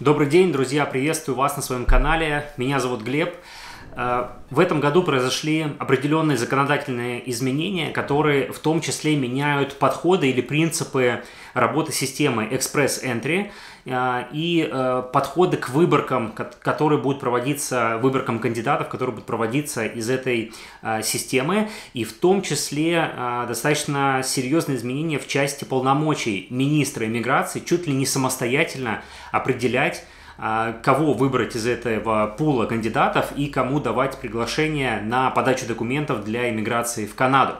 Добрый день, друзья! Приветствую вас на своем канале. Меня зовут Глеб. В этом году произошли определенные законодательные изменения, которые в том числе меняют подходы или принципы работы системы Express Entry и подходы к выборкам, которые будут проводиться, выборкам кандидатов, которые будут проводиться из этой системы. И в том числе достаточно серьезные изменения в части полномочий министра иммиграции чуть ли не самостоятельно определять, кого выбрать из этого пула кандидатов и кому давать приглашение на подачу документов для иммиграции в Канаду.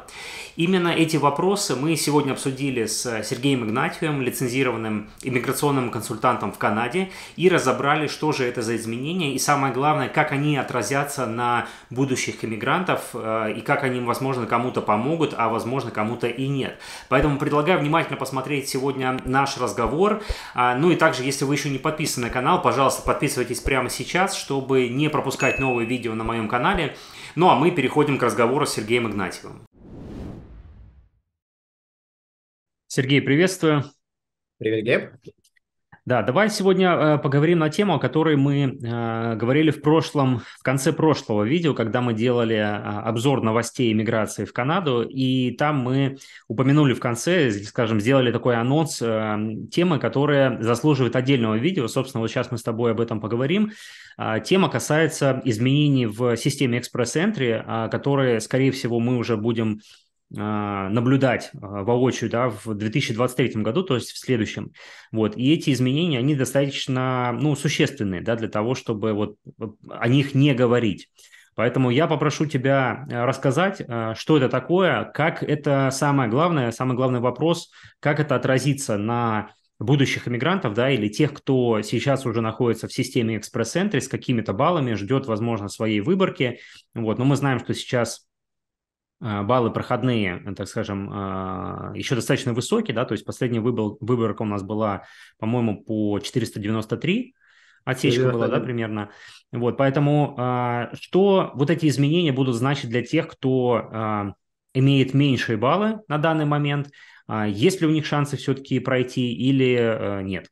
Именно эти вопросы мы сегодня обсудили с Сергеем Игнатьевым, лицензированным иммиграционным консультантом в Канаде, и разобрали, что же это за изменения, и самое главное, как они отразятся на будущих иммигрантов, и как они, возможно, кому-то помогут, а, возможно, кому-то и нет. Поэтому предлагаю внимательно посмотреть сегодня наш разговор. Ну и также, если вы еще не подписаны на канал, пожалуйста, подписывайтесь прямо сейчас, чтобы не пропускать новые видео на моем канале. Ну а мы переходим к разговору с Сергеем Игнатьевым. Сергей, приветствую. Привет, Глеб. Да, давай сегодня поговорим на тему, о которой мы говорили в конце прошлого видео, когда мы делали обзор новостей иммиграции в Канаду, и там мы упомянули в конце, скажем, сделали такой анонс темы, которая заслуживает отдельного видео. Собственно, вот сейчас мы с тобой об этом поговорим. Тема касается изменений в системе Express Entry, которые, скорее всего, мы уже будем наблюдать воочию, да, в 2023 году, то есть в следующем. Вот. И эти изменения, они достаточно, ну, существенные, да, для того, чтобы вот о них не говорить. Поэтому я попрошу тебя рассказать, что это такое, как это самый главный вопрос, как это отразится на будущих иммигрантов, да, или тех, кто сейчас уже находится в системе Express Entry с какими-то баллами, ждет, возможно, своей выборки. Вот. Но мы знаем, что сейчас баллы проходные, так скажем, еще достаточно высокие, да, то есть последняя выборка у нас была, по-моему, по 493, отсечка была, да, примерно. Вот, поэтому что вот эти изменения будут значить для тех, кто имеет меньшие баллы на данный момент, есть ли у них шансы все-таки пройти или нет?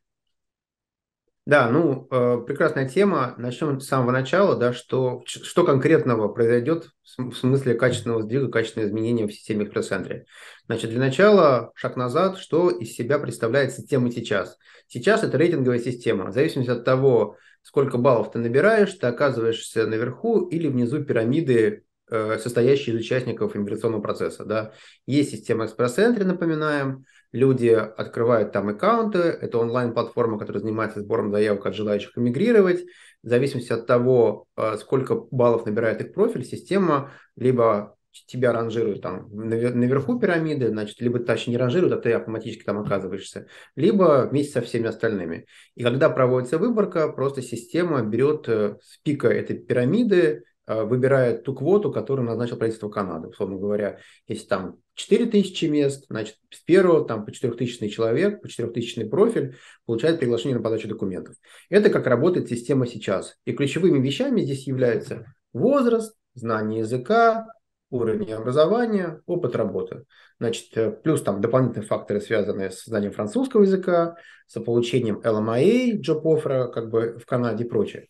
Да, ну, прекрасная тема. Начнем с самого начала, да, что конкретного произойдет в смысле качественного сдвига, качественного изменения в системе Express Entry. Значит, для начала шаг назад, что из себя представляет система сейчас. Сейчас это рейтинговая система. В зависимости от того, сколько баллов ты набираешь, ты оказываешься наверху или внизу пирамиды, состоящие из участников иммиграционного процесса. Да. Есть система Express Entry, напоминаем. Люди открывают там аккаунты. Это онлайн-платформа, которая занимается сбором заявок от желающих эмигрировать. В зависимости от того, сколько баллов набирает их профиль, система либо тебя ранжирует там наверху пирамиды, значит, либо точнее не ранжирует, а ты автоматически там оказываешься, либо вместе со всеми остальными. И когда проводится выборка, просто система берет с пика этой пирамиды, выбирает ту квоту, которую назначил правительство Канады. Условно говоря, если там 4000 мест, значит, с первого там по 4000 человек, по 4000 профиль получает приглашение на подачу документов. Это как работает система сейчас. И ключевыми вещами здесь являются возраст, знание языка, уровень образования, опыт работы. Значит, плюс там дополнительные факторы, связанные с знанием французского языка, с получением LMIA, джоб-оффера, как бы в Канаде и прочее.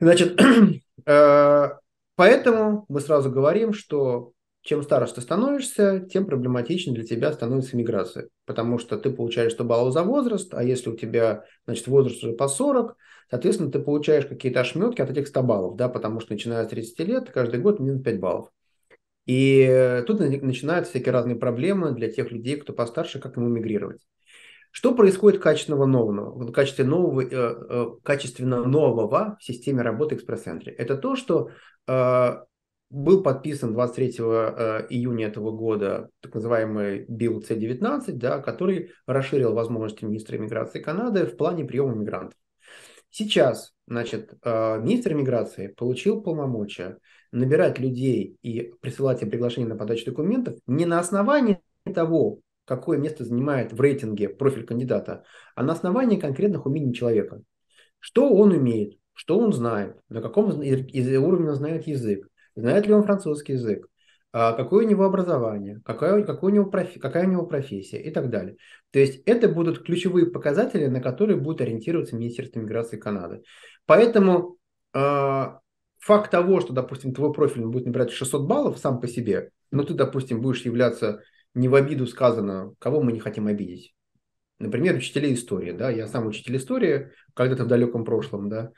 Значит, поэтому мы сразу говорим, что чем старше ты становишься, тем проблематичнее для тебя становится миграция. Потому что ты получаешь 100 баллов за возраст, а если у тебя, значит, возраст уже по 40, соответственно, ты получаешь какие-то ошметки от этих 100 баллов, да, потому что начиная с 30 лет, каждый год минус 5 баллов. И тут начинаются всякие разные проблемы для тех людей, кто постарше, как ему мигрировать. Что происходит качественно нового в системе работы Express Entry? Это то, что был подписан 23 июня этого года так называемый Bill C-19, да, который расширил возможности министра иммиграции Канады в плане приема мигрантов. Сейчас, значит, министр иммиграции получил полномочия набирать людей и присылать им приглашение на подачу документов не на основании того, какое место занимает в рейтинге профиль кандидата, а на основании конкретных умений человека. Что он умеет, что он знает, на каком уровне он знает язык, знает ли он французский язык, какое у него образование, какая у него профессия и так далее. То есть это будут ключевые показатели, на которые будет ориентироваться Министерство миграции Канады. Поэтому факт того, что, допустим, твой профиль будет набирать 600 баллов сам по себе, но ты, допустим, будешь являться, не в обиду сказано, кого мы не хотим обидеть. Например, учителей истории. Да? Я сам учитель истории, когда-то в далеком прошлом, да,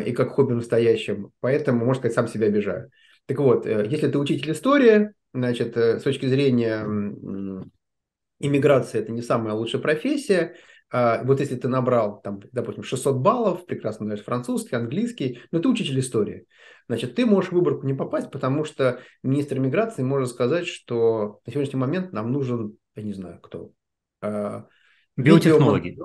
и как хобби настоящим, поэтому, можно сказать, сам себя обижаю. Так вот, если ты учитель истории, значит, с точки зрения иммиграции это не самая лучшая профессия. Вот если ты набрал, там, допустим, 600 баллов, прекрасно знаешь французский, английский, но ты учитель истории, значит, ты можешь в выборку не попасть, потому что министр миграции может сказать, что на сегодняшний момент нам нужен, я не знаю кто, биотехнологи.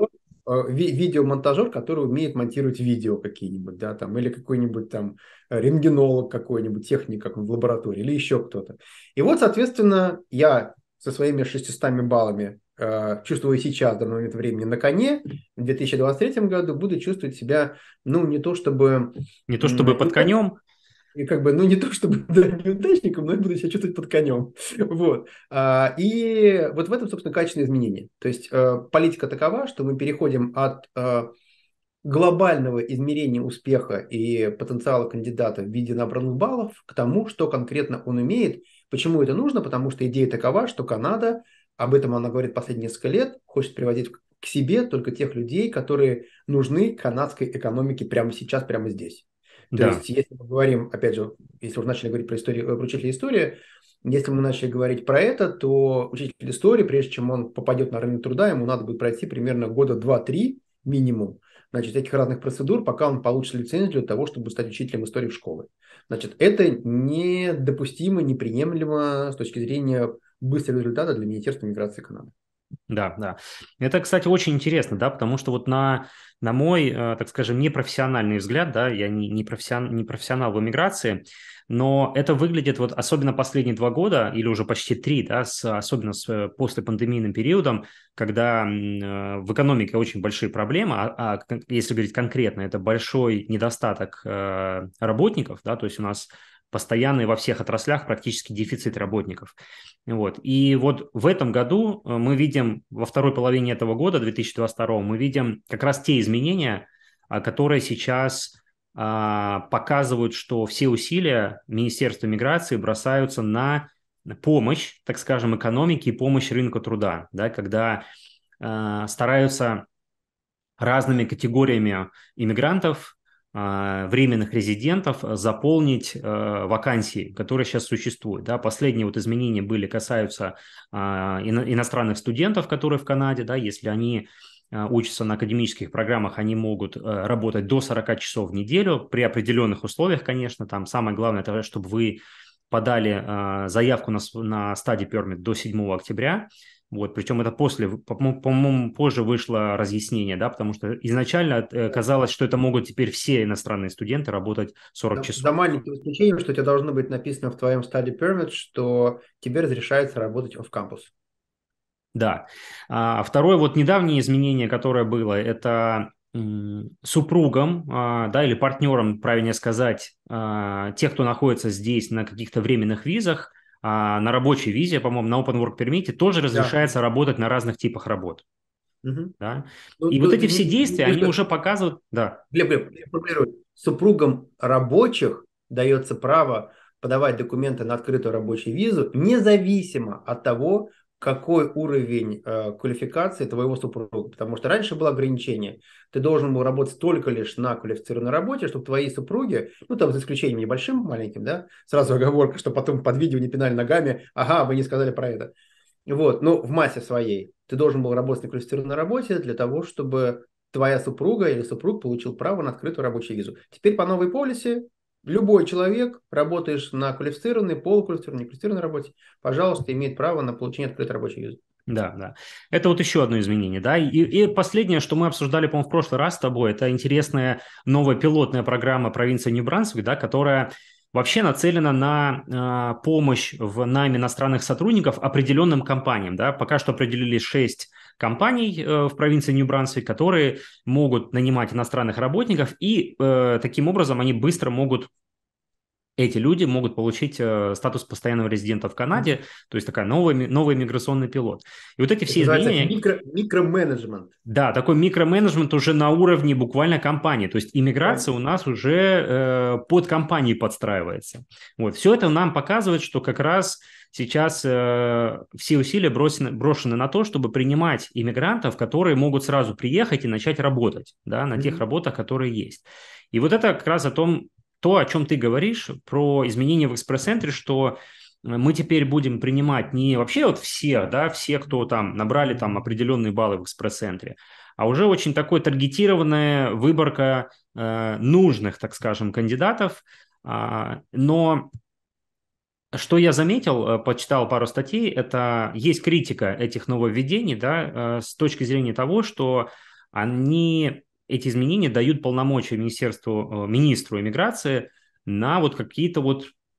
Видеомонтажер, который умеет монтировать видео какие-нибудь, да, там, или какой-нибудь там рентгенолог какой-нибудь, техник как в лаборатории, или еще кто-то. И вот, соответственно, я со своими 600 баллами чувствую сейчас, в данный момент времени, на коне, в 2023 году буду чувствовать себя, ну, не то чтобы под конем, и как бы, ну, не то чтобы неудачником, но я буду себя чувствовать под конем. Вот. И вот в этом, собственно, качественные изменения. То есть политика такова, что мы переходим от глобального измерения успеха и потенциала кандидата в виде набранных баллов к тому, что конкретно он умеет. Почему это нужно? Потому что идея такова, что Канада, об этом она говорит последние несколько лет, хочет приводить к себе только тех людей, которые нужны канадской экономике прямо сейчас, прямо здесь. То есть, если мы говорим, опять же, если уже начали говорить про историю, про учителя истории, если мы начали говорить про это, то учитель истории, прежде чем он попадет на рынок труда, ему надо будет пройти примерно года 2-3 минимум, значит, этих разных процедур, пока он получит лицензию для того, чтобы стать учителем истории в школе. Значит, это недопустимо, неприемлемо с точки зрения быстрого результата для Министерства миграции Канады. Да, да. Это, кстати, очень интересно, да, потому что вот на мой, так скажем, непрофессиональный взгляд, да, я не профессионал в иммиграции, но это выглядит вот особенно последние 2 года или уже почти 3, да, особенно с послепандемийным периодом, когда в экономике очень большие проблемы, а если говорить конкретно, это большой недостаток работников, да, то есть у нас постоянный во всех отраслях практически дефицит работников. Вот. И вот в этом году мы видим, во второй половине этого года, 2022, мы видим как раз те изменения, которые сейчас показывают, что все усилия Министерства миграции бросаются на помощь, так скажем, экономике и помощь рынку труда, да, когда стараются разными категориями иммигрантов, временных резидентов заполнить вакансии, которые сейчас существуют. Да? Последние вот изменения были касаются иностранных студентов, которые в Канаде, да, если они учатся на академических программах, они могут работать до 40 часов в неделю при определенных условиях, конечно. Там самое главное, это чтобы вы подали заявку на study permit до 7 октября. Вот, причем это после, по-моему, позже вышло разъяснение, да, потому что изначально казалось, что это могут теперь все иностранные студенты работать 40 часов. За маленьким исключением, что у тебя должно быть написано в твоем study permit, что тебе разрешается работать off-campus. Да. А второе вот недавнее изменение, которое было, это супругам, да, или партнерам, правильнее сказать, тех, кто находится здесь на каких-то временных визах, на рабочей визе, по-моему, на Open Work Permit тоже разрешается работать на разных типах работ. Угу. Да? Ну, и ну, вот эти все действия, они уже показывают... Да. Супругам рабочих дается право подавать документы на открытую рабочую визу, независимо от того, какой уровень квалификации твоего супруга. Потому что раньше было ограничение. Ты должен был работать только лишь на квалифицированной работе, чтобы твои супруги, ну там за исключением небольшим, маленьким, да, сразу оговорка, что потом под видео не пинали ногами, ага, вы не сказали про это. Вот, но в массе своей ты должен был работать на квалифицированной работе для того, чтобы твоя супруга или супруг получил право на открытую рабочую визу. Теперь по новой полиси любой человек, работаешь на квалифицированной, полуквалифицированной, неквалифицированной работе, пожалуйста, имеет право на получение открытой рабочей визы. Да, да. Это вот еще одно изменение, да. И последнее, что мы обсуждали, по-моему, в прошлый раз с тобой, это интересная новая пилотная программа провинции Нью-Брансвик, да, которая вообще нацелена на помощь в найме иностранных сотрудников определенным компаниям, да. Пока что определили 6 компаний в провинции Нью-Брансвик, которые могут нанимать иностранных работников, и таким образом они быстро могут эти люди могут получить статус постоянного резидента в Канаде, то есть такая новый миграционный пилот. И вот эти все изменения... Микроменеджмент. Да, такой микроменеджмент уже на уровне буквально компании, то есть иммиграция у нас уже под компании подстраивается. Вот. Все это нам показывает, что как раз сейчас все усилия брошены на то, чтобы принимать иммигрантов, которые могут сразу приехать и начать работать, да, на тех работах, которые есть. И вот это как раз о чем ты говоришь, про изменения в Express Entry, что мы теперь будем принимать не вообще все, кто там набрали там определенные баллы в Express Entry, а уже очень такой таргетированная выборка нужных, так скажем, кандидатов. Но что я заметил, почитал пару статей, это есть критика этих нововведений, да, с точки зрения того, что эти изменения дают полномочия министру иммиграции на какие-то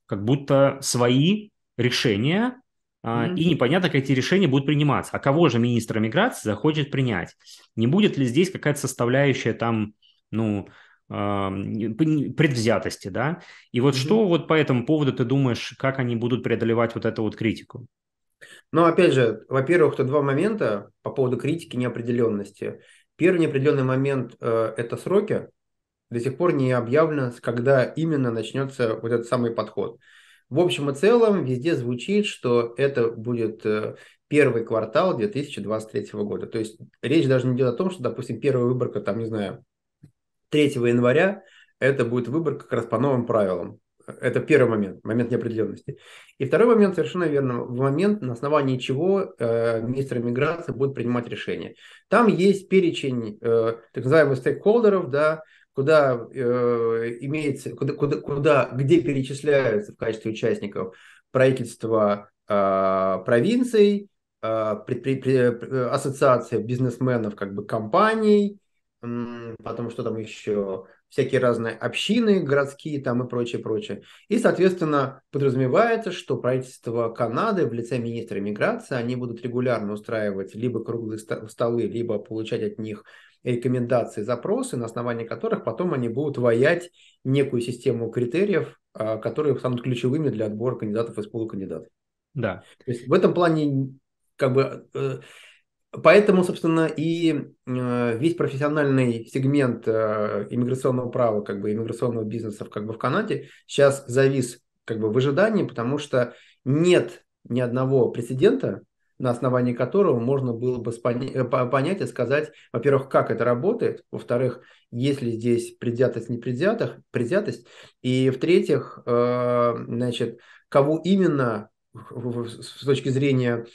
как будто свои решения, и непонятно, как эти решения будут приниматься. А кого же министр иммиграции захочет принять? Не будет ли здесь какая-то составляющая там, предвзятости, да? И что по этому поводу ты думаешь, как они будут преодолевать эту критику? Ну, опять же, во-первых, тут два момента по поводу критики неопределенности. Первый неопределенный момент – это сроки. До сих пор не объявлено, когда именно начнется этот самый подход. В общем и целом, везде звучит, что это будет первый квартал 2023 года. То есть речь даже не идет о том, что, допустим, первая выборка, 3 января, это будет выборка как раз по новым правилам. Это первый момент неопределенности. И второй момент, совершенно верно, момент, на основании чего министр иммиграции будет принимать решение. Там есть перечень так называемых стейкхолдеров, да, где перечисляются в качестве участников правительства провинций, ассоциация бизнесменов, компаний, потом что там еще... всякие разные общины городские там и прочее. И, соответственно, подразумевается, что правительство Канады в лице министра иммиграции, они будут регулярно устраивать либо круглые столы, либо получать от них рекомендации, запросы, на основании которых потом они будут ваять некую систему критериев, которые станут ключевыми для отбора кандидатов из пула кандидатов. Да. То есть в этом плане поэтому, собственно, и весь профессиональный сегмент иммиграционного права, иммиграционного бизнеса в Канаде сейчас завис в ожидании, потому что нет ни одного прецедента, на основании которого можно было бы понять и сказать, во-первых, как это работает, во-вторых, есть ли здесь предвзятость, непредвзятость, и, в-третьих, кого именно с точки зрения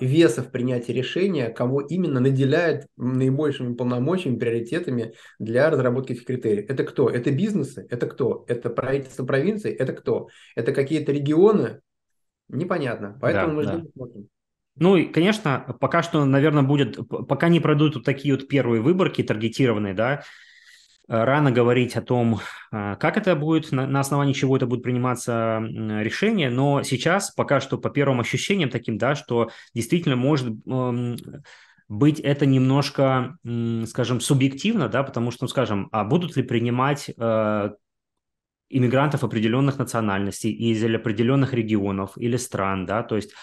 веса в принятии решения, кого именно наделяет наибольшими полномочиями, приоритетами для разработки этих критериев. Это кто? Это бизнесы? Это кто? Это правительство провинции? Это кто? Это какие-то регионы? Непонятно. Поэтому мы ждем. Ну и, конечно, пока что, наверное, пока не пройдут такие первые выборки таргетированные, да, рано говорить о том, как это будет, на основании чего это будет приниматься решение, но сейчас пока что по первым ощущениям таким, да, что действительно может быть это немножко, скажем, субъективно, да, потому что, а будут ли принимать иммигрантов определенных национальностей из определенных регионов или стран, да, то есть,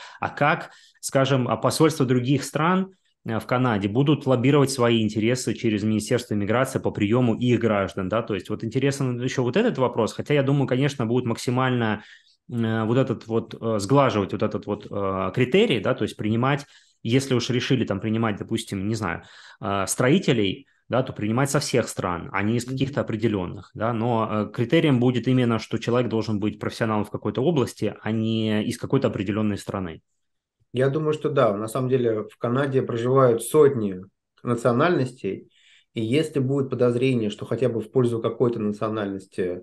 посольства других стран в Канаде будут лоббировать свои интересы через Министерство иммиграции по приему их граждан, да, то есть интересен еще этот вопрос, хотя я думаю, конечно, будут максимально сглаживать критерий, да, то есть принимать, если уж решили там принимать, допустим, не знаю, строителей, да, то принимать со всех стран, а не из каких-то определенных, да, но критерием будет именно, что человек должен быть профессионалом в какой-то области, а не из какой-то определенной страны. Я думаю, что да, на самом деле в Канаде проживают сотни национальностей, и если будет подозрение, что хотя бы в пользу какой-то национальности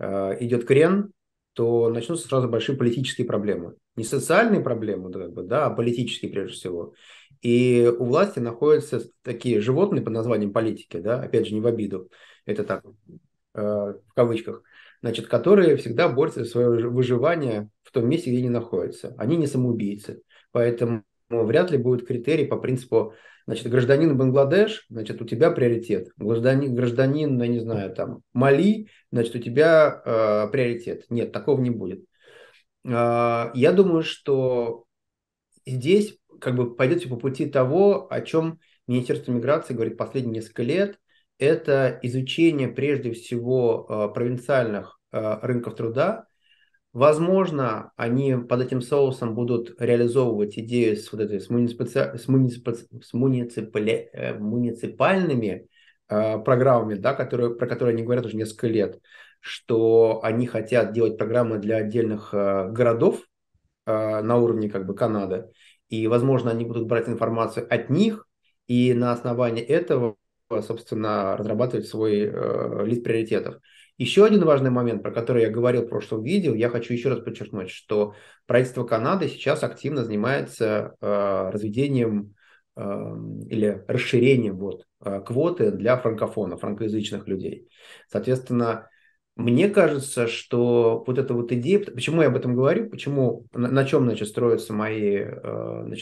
идет крен, то начнутся сразу большие политические проблемы. Не социальные проблемы, а политические прежде всего. И у власти находятся такие животные под названием политики, да, опять же, не в обиду, это так, в кавычках, которые всегда борются за свое выживание в том месте, где они находятся. Они не самоубийцы. Поэтому вряд ли будет критерий по принципу, значит, гражданин Бангладеш, значит, у тебя приоритет. Гражданин, я не знаю, там, Мали, значит, у тебя приоритет. Нет, такого не будет. Я думаю, что здесь как бы пойдете по пути того, о чем Министерство миграции говорит последние несколько лет. Это изучение прежде всего провинциальных рынков труда. Возможно, они под этим соусом будут реализовывать идею с, вот этой, с муниципальными программами, да, про которые они говорят уже несколько лет, что они хотят делать программы для отдельных городов на уровне как бы Канады. И, возможно, они будут брать информацию от них и на основании этого, собственно, разрабатывать свой лист приоритетов. Еще один важный момент, про который я говорил в прошлом видео, я хочу еще раз подчеркнуть, что правительство Канады сейчас активно занимается разведением или расширением квоты для франкофонов, франкоязычных людей. Соответственно, мне кажется, что вот эта вот идея, почему я об этом говорю, почему, на чем, значит, строятся мои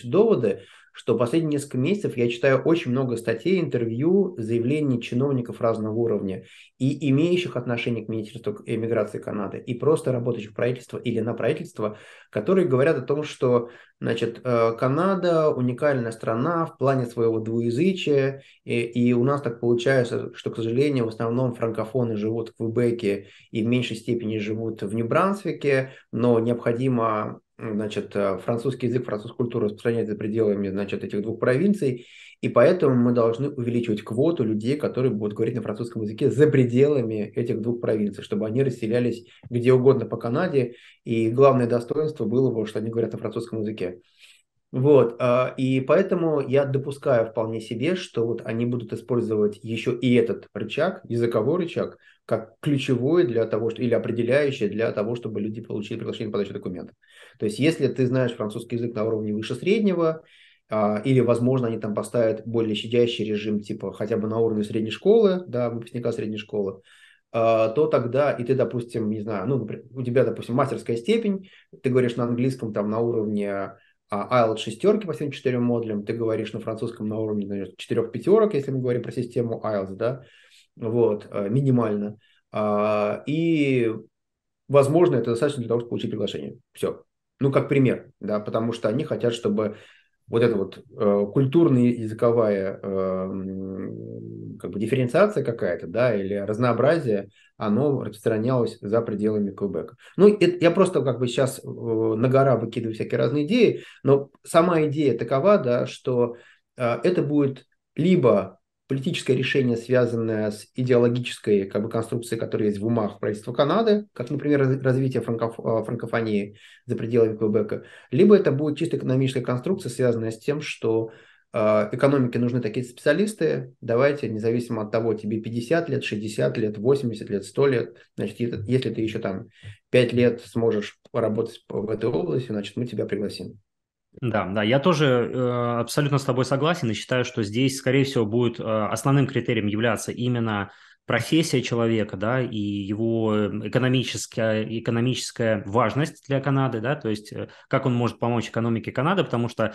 доводы, что последние несколько месяцев я читаю очень много статей, интервью, заявлений чиновников разного уровня и имеющих отношение к Министерству миграции Канады, и просто работающих в правительстве или на правительство, которые говорят о том, что, значит, Канада уникальная страна в плане своего двуязычия, и у нас так получается, что, к сожалению, в основном франкофоны живут в Квебеке и в меньшей степени живут в Нью-Брансвике, но необходимо... значит, французский язык, французскую культуру распространяется за пределами, значит, этих двух провинций, и поэтому мы должны увеличивать квоту людей, которые будут говорить на французском языке за пределами этих двух провинций, чтобы они расселялись где угодно по Канаде, и главное достоинство было бы, что они говорят на французском языке. Вот, и поэтому я допускаю вполне себе, что вот они будут использовать еще и этот рычаг, языковой рычаг, как ключевой для того, что, или определяющий для того, чтобы люди получили приглашение на подачу документов. То есть, если ты знаешь французский язык на уровне выше среднего, или, возможно, они там поставят более щадящий режим, типа хотя бы на уровне средней школы, да, выпускника средней школы, то тогда и ты, допустим, не знаю, ну, у тебя, допустим, мастерская степень, ты говоришь на английском там на уровне... IELTS шестерки по всем 4 модулям, ты говоришь на французском на уровне, наверное, 4 пятерок, если мы говорим про систему IELTS, да, вот, минимально. И, возможно, это достаточно для того, чтобы получить приглашение. Все. Ну, как пример, да, потому что они хотят, чтобы вот эта вот культурная языковая как бы дифференциация какая-то, да, или разнообразие, оно распространялось за пределами Квебека. Ну, это, я просто как бы сейчас на гора выкидываю всякие разные идеи, но сама идея такова, да, что это будет либо политическое решение, связанное с идеологической как бы конструкцией, которая есть в умах правительства Канады, как, например, развитие франкофонии за пределами Квебека, либо это будет чисто экономическая конструкция, связанная с тем, что экономике нужны такие специалисты, давайте, независимо от того, тебе 50 лет, 60 лет, 80 лет, 100 лет, значит, если ты еще там 5 лет сможешь поработать в этой области, значит, мы тебя пригласим. Да, я тоже абсолютно с тобой согласен и считаю, что здесь, скорее всего, будет основным критерием являться именно профессия человека, да, и его экономическая важность для Канады, да, то есть как он может помочь экономике Канады, потому что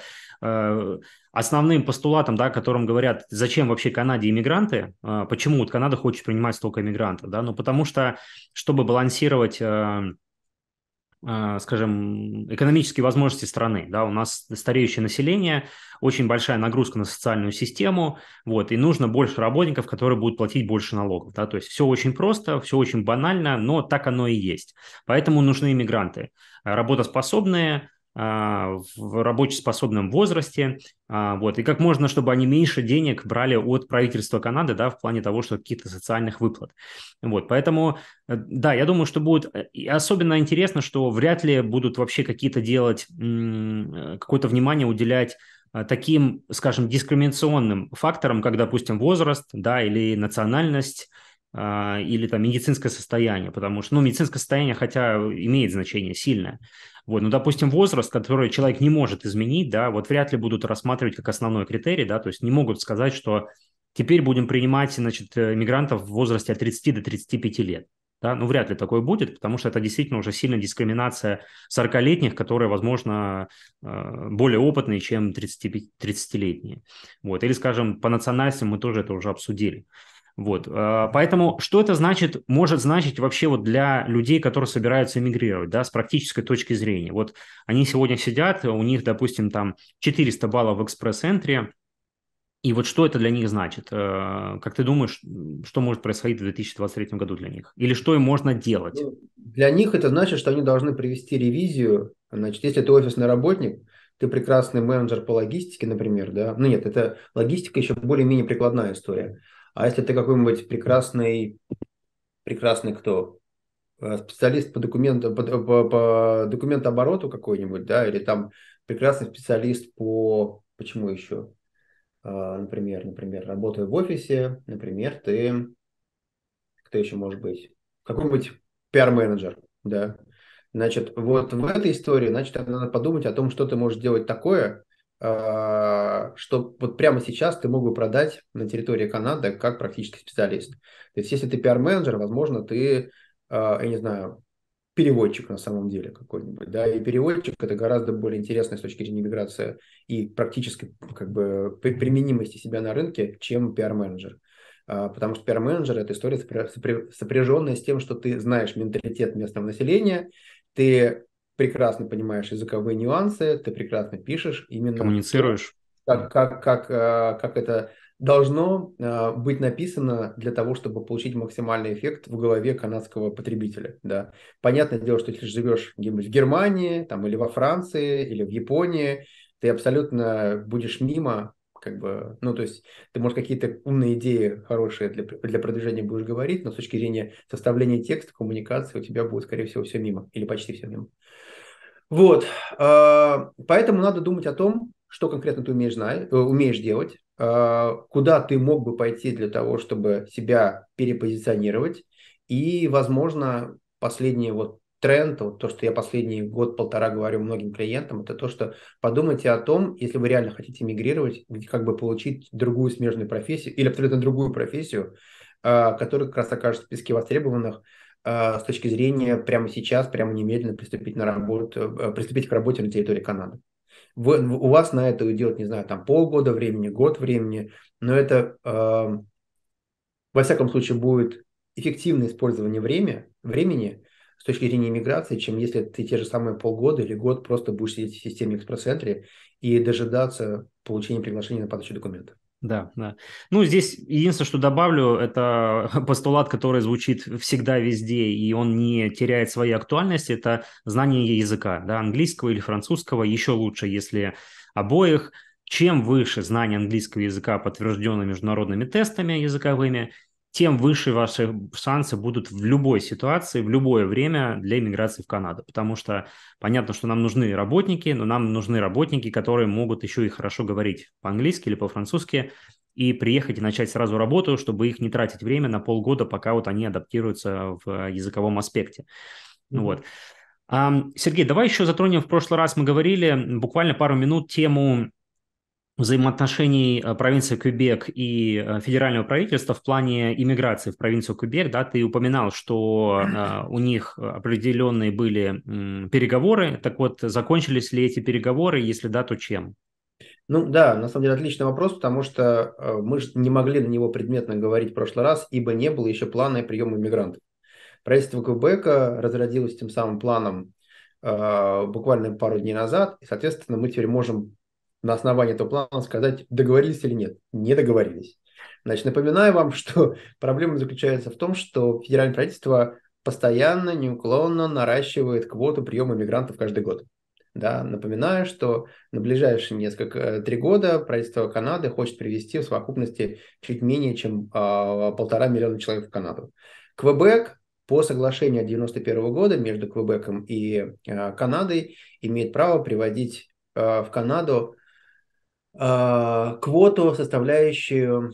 основным постулатом, да, которым говорят, зачем вообще Канаде иммигранты, почему вот Канада хочет принимать столько иммигрантов, да, ну потому что, чтобы балансировать... скажем, экономические возможности страны, да, у нас стареющее население, очень большая нагрузка на социальную систему, вот, и нужно больше работников, которые будут платить больше налогов, да, то есть все очень просто, все очень банально, но так оно и есть, поэтому нужны иммигранты, работоспособные, в рабочеспособном возрасте, вот, и как можно, чтобы они меньше денег брали от правительства Канады, да, в плане того, что каких-то социальных выплат, вот, поэтому, да, я думаю, что будет, и особенно интересно, что вряд ли будут вообще какие-то делать, какое-то внимание уделять таким, скажем, дискриминационным факторам, как, допустим, возраст, да, или национальность, или там медицинское состояние, потому что, ну, медицинское состояние, хотя имеет значение сильное, вот, ну, допустим, возраст, который человек не может изменить, да, вот вряд ли будут рассматривать как основной критерий, да, то есть не могут сказать, что теперь будем принимать, значит, мигрантов в возрасте от 30 до 35 лет, Да? Ну, вряд ли такое будет, потому что это действительно уже сильная дискриминация 40-летних, которые, возможно, более опытные, чем 30-летние. Вот. Или, скажем, по национальностям мы тоже это уже обсудили. Вот. Поэтому что это значит, может значить вообще вот для людей, которые собираются эмигрировать, да, с практической точки зрения. Вот они сегодня сидят, у них, допустим, там 400 баллов в Express Entry, и вот что это для них значит? Как ты думаешь, что может происходить в 2023 году для них? Или что им можно делать? Для них это значит, что они должны провести ревизию. Значит, если ты офисный работник, ты прекрасный менеджер по логистике, например, да? Ну нет, это логистика еще более-менее прикладная история. А если ты какой-нибудь прекрасный кто? Специалист по документообороту какой-нибудь, да? Или там прекрасный специалист по... Почему еще? Например, работаю в офисе, например, ты, кто еще может быть, какой-нибудь пиар-менеджер, да, значит, вот в этой истории, значит, надо подумать о том, что ты можешь делать такое, что вот прямо сейчас ты мог бы продать на территории Канады как практический специалист. То есть, если ты пиар-менеджер, возможно, ты, я не знаю, переводчик на самом деле какой-нибудь, да, и переводчик это гораздо более интересно с точки зрения миграции и практической как бы применимости себя на рынке, чем пиар-менеджер, потому что пиар-менеджер это история сопряженная с тем, что ты знаешь менталитет местного населения, ты прекрасно понимаешь языковые нюансы, ты прекрасно пишешь, именно коммуницируешь, как это должно быть написано для того, чтобы получить максимальный эффект в голове канадского потребителя. Да. Понятное дело, что если живешь где-нибудь в Германии, там, или во Франции, или в Японии, ты абсолютно будешь мимо, как бы, ну, то есть ты, может, какие-то умные идеи хорошие для продвижения будешь говорить, но с точки зрения составления текста, коммуникации у тебя будет, скорее всего, все мимо, или почти все мимо. Вот, поэтому надо думать о том, что конкретно ты умеешь делать, куда ты мог бы пойти для того, чтобы себя перепозиционировать. И, возможно, последний вот тренд, вот то, что я последний год-полтора говорю многим клиентам, это то, что подумайте о том, если вы реально хотите мигрировать, как бы получить другую смежную профессию или абсолютно другую профессию, которая как раз окажется в списке востребованных с точки зрения прямо сейчас, прямо немедленно приступить к работе на территории Канады. У вас на это уйдет, не знаю, там полгода времени, год времени, но это, во всяком случае, будет эффективное использование времени с точки зрения иммиграции, чем если ты те же самые полгода или год просто будешь сидеть в системе экспресс-центре и дожидаться получения приглашения на подачу документов. Да, да. Ну, здесь единственное, что добавлю, это постулат, который звучит всегда везде, и он не теряет своей актуальности, это знание языка, да, английского или французского, еще лучше, если обоих. Чем выше знание английского языка, подтвержденное международными тестами языковыми, тем выше ваши шансы будут в любой ситуации, в любое время для иммиграции в Канаду. Потому что понятно, что нам нужны работники, но нам нужны работники, которые могут еще и хорошо говорить по-английски или по-французски, и приехать и начать сразу работу, чтобы их не тратить время на полгода, пока вот они адаптируются в языковом аспекте. Вот. Сергей, давай еще затронем, в прошлый раз мы говорили буквально пару минут тему взаимоотношений провинции Квебек и федерального правительства в плане иммиграции в провинцию Квебек, да, ты упоминал, что у них определенные были переговоры, так вот, закончились ли эти переговоры, если да, то чем? Ну да, на самом деле отличный вопрос, потому что мы же не могли на него предметно говорить в прошлый раз, ибо не было еще плана приема иммигрантов. Правительство Квебека разродилось тем самым планом буквально пару дней назад, и, соответственно, мы теперь можем на основании этого плана сказать, договорились или нет. Не договорились. Значит, напоминаю вам, что проблема заключается в том, что федеральное правительство постоянно, неуклонно наращивает квоту приема мигрантов каждый год. Да, напоминаю, что на ближайшие три года правительство Канады хочет привести в совокупности чуть менее чем 1,5 миллиона человек в Канаду. Квебек по соглашению 1991 года между Квебеком и Канадой имеет право приводить в Канаду квоту, составляющую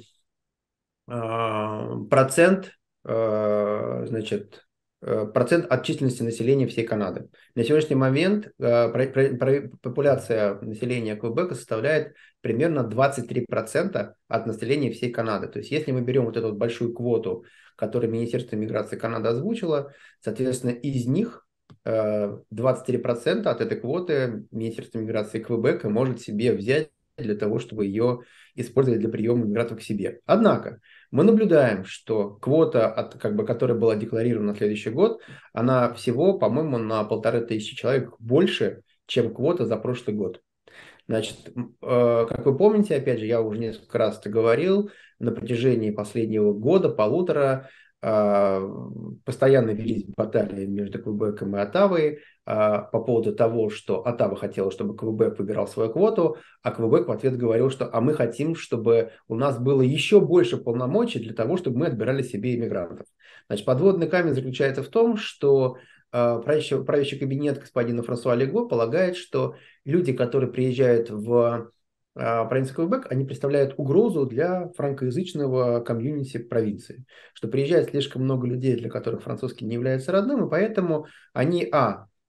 процент, значит, процент от численности населения всей Канады. На сегодняшний момент популяция населения Квебека составляет примерно 23% от населения всей Канады. То есть если мы берем вот эту вот большую квоту, которую Министерство миграции Канады озвучило, соответственно, из них 23% от этой квоты Министерство миграции Квебека может себе взять для того, чтобы ее использовать для приема мигрантов к себе. Однако мы наблюдаем, что квота, которая была декларирована на следующий год, она всего, по-моему, на 1500 человек больше, чем квота за прошлый год. Значит, как вы помните, опять же, я уже несколько раз это говорил, на протяжении последнего года, полутора, постоянно велись баталии между Квебеком и Оттавой по поводу того, что Оттава хотела, чтобы Квебек выбирал свою квоту, а Квебек в ответ говорил, что «а мы хотим, чтобы у нас было еще больше полномочий для того, чтобы мы отбирали себе иммигрантов». Значит, подводный камень заключается в том, что правящий кабинет господина Франсуа Лего полагает, что люди, которые приезжают в провинции Квебек, они представляют угрозу для франкоязычного комьюнити провинции, что приезжает слишком много людей, для которых французский не является родным, и поэтому они,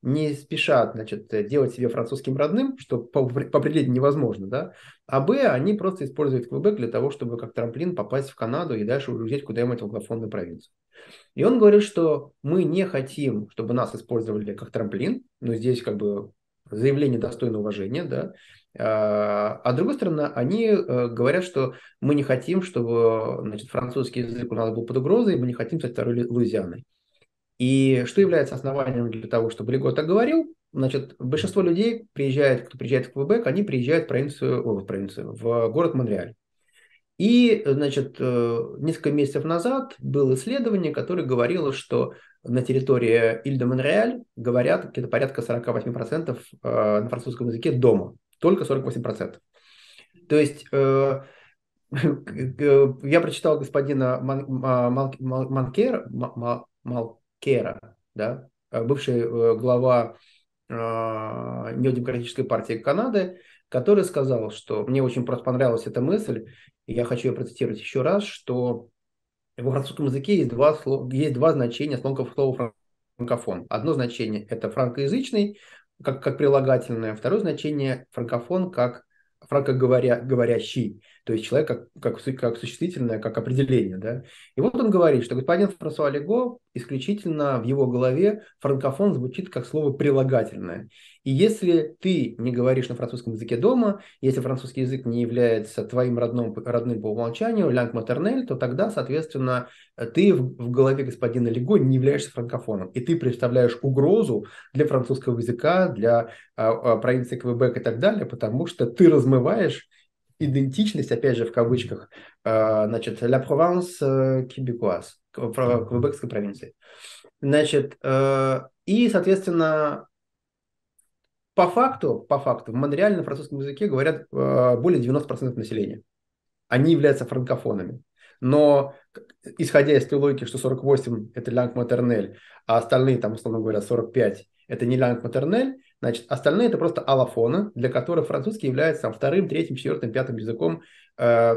не спешат, значит, делать себе французским родным, что по определению невозможно, да, а б, они просто используют Квебек для того, чтобы как трамплин попасть в Канаду и дальше улететь куда-нибудь в англофонную провинцию. И он говорит, что мы не хотим, чтобы нас использовали как трамплин, но здесь как бы заявление достойно уважения, да, а с другой стороны, они говорят, что мы не хотим, чтобы, значит, французский язык у нас был под угрозой, мы не хотим стать второй Луизианой. И что является основанием для того, чтобы Лего так говорил? Значит, большинство людей, кто приезжает в Квебек, они приезжают в город Монреаль. И, значит, несколько месяцев назад было исследование, которое говорило, что на территории Иль-де-Монреаль говорят где-то порядка 48% на французском языке дома. Только 48%. То есть я прочитал господина Малкера, да, бывший глава Неодемократической партии Канады, который сказал, что мне очень просто понравилась эта мысль, и я хочу ее процитировать еще раз, что во французском языке есть два значения слова франкофон. Одно значение – это франкоязычный, как прилагательное. Второе значение – франкофон, как франкоговорящий, то есть человек как существительное, как определение. Да? И вот он говорит, что господин Франсуа Лего, исключительно в его голове франкофон звучит как слово прилагательное. И если ты не говоришь на французском языке дома, если французский язык не является твоим родным по умолчанию, langue maternelle, то тогда, соответственно, ты в голове господина Лего не являешься франкофоном. И ты представляешь угрозу для французского языка, для провинции Квебек и так далее, потому что ты размываешь идентичность, опять же, в кавычках, значит, la province québécoise, квебекской провинции. Значит, и, соответственно, по факту, в Монреале на французском языке говорят более 90% населения. Они являются франкофонами. Но, исходя из той логики, что 48 – это langue maternelle, а остальные, там, условно говоря, 45 – это не langue maternelle, значит, остальные – это просто аллофоны, для которых французский является там вторым, третьим, четвертым, пятым языком.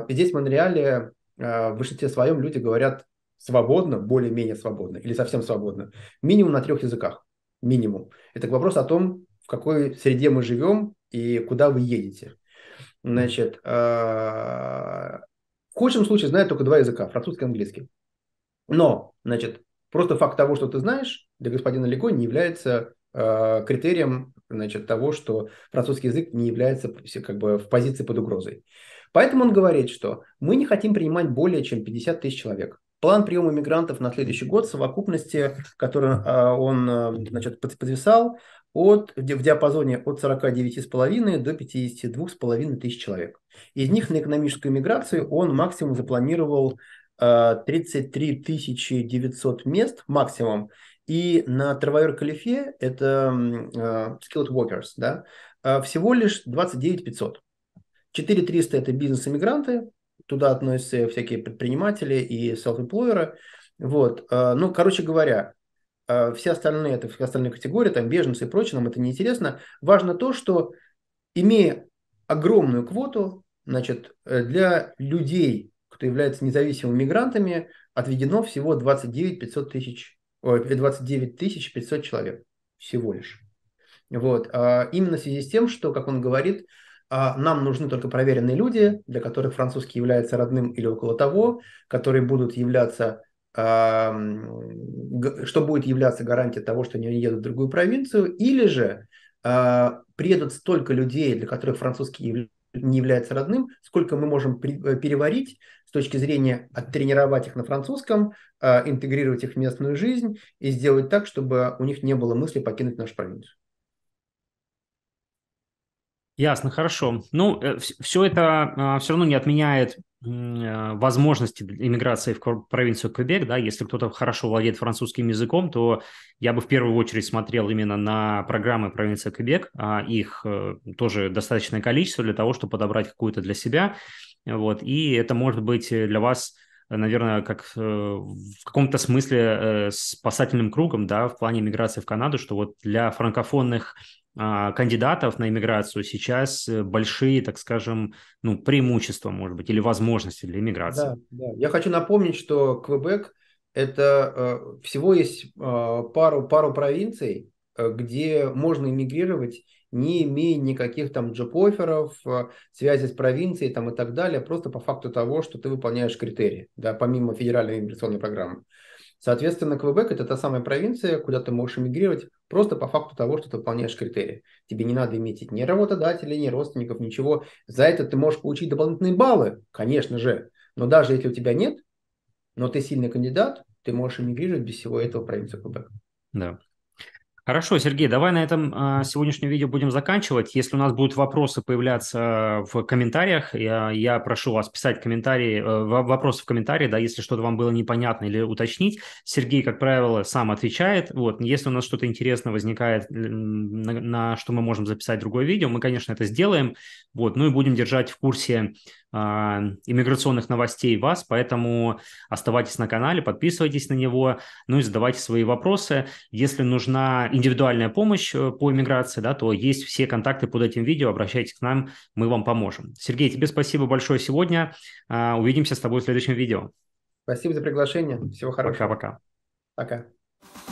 Здесь в Монреале в большинстве своем люди говорят свободно, более-менее свободно или совсем свободно. Минимум на 3 языках. Минимум. Это вопрос о том, в какой среде мы живем и куда вы едете. Значит, в худшем случае знают только 2 языка – французский и английский. Но, значит, просто факт того, что ты знаешь, для господина Лего не является критерием, значит, того, что французский язык не является как бы в позиции под угрозой. Поэтому он говорит, что мы не хотим принимать более чем 50 000 человек. План приема мигрантов на следующий год в совокупности, который он, значит, подписал, в диапазоне от 49,5 до 52,5 тысяч человек. Из них на экономическую миграцию он максимум запланировал 33 900 мест максимум. И на Травайор-Калифе, это skilled workers, да, всего лишь 29 500. 4300 – это бизнес-иммигранты, туда относятся всякие предприниматели и self-employer. Вот. Ну, короче говоря, все остальные категории, там беженцы и прочее, нам это неинтересно. Важно то, что, имея огромную квоту, значит, для людей, кто является независимыми мигрантами, отведено всего 29 500 тысяч 29 500 человек всего лишь. Вот. Именно в связи с тем, что, как он говорит, нам нужны только проверенные люди, для которых французский является родным или около того, которые будут являться, что будет являться гарантией того, что они едут в другую провинцию, или же приедут столько людей, для которых французский не является родным, сколько мы можем переварить с точки зрения оттренировать их на французском, интегрировать их в местную жизнь и сделать так, чтобы у них не было мысли покинуть нашу провинцию. Ясно, хорошо. Ну, все это все равно не отменяет возможности иммиграции в провинцию Квебек, да, если кто-то хорошо владеет французским языком, то я бы в первую очередь смотрел именно на программы провинции Квебек, их тоже достаточное количество для того, чтобы подобрать какую-то для себя, вот, и это может быть для вас, наверное, как в каком-то смысле спасательным кругом, да, в плане миграции в Канаду, что вот для франкофонных кандидатов на иммиграцию сейчас большие, так скажем, ну, преимущества, может быть, или возможности для иммиграции. Да, да. Я хочу напомнить, что Квебек – это всего есть пару провинций, где можно иммигрировать, не имея никаких там джоб-офферов, связи с провинцией там, и так далее, просто по факту того, что ты выполняешь критерии, да, помимо федеральной иммиграционной программы. Соответственно, Квебек – это та самая провинция, куда ты можешь эмигрировать просто по факту того, что ты выполняешь критерии. Тебе не надо иметь ни работодателя, ни родственников, ничего. За это ты можешь получить дополнительные баллы, конечно же. Но даже если у тебя нет, но ты сильный кандидат, ты можешь эмигрировать без всего этого провинцию Квебек. Да. Хорошо, Сергей, давай на этом сегодняшнем видео будем заканчивать. Если у нас будут вопросы появляться в комментариях, я прошу вас писать комментарии, вопросы в комментарии, да, если что-то вам было непонятно или уточнить. Сергей, как правило, сам отвечает. Вот, если у нас что-то интересное возникает, на что мы можем записать другое видео, мы, конечно, это сделаем. Вот, ну и будем держать в курсе иммиграционных новостей вас, поэтому оставайтесь на канале, подписывайтесь на него, ну и задавайте свои вопросы. Если нужна индивидуальная помощь по иммиграции, да, то есть все контакты под этим видео, обращайтесь к нам, мы вам поможем. Сергей, тебе спасибо большое сегодня, увидимся с тобой в следующем видео. Спасибо за приглашение, всего хорошего. Пока-пока. Пока.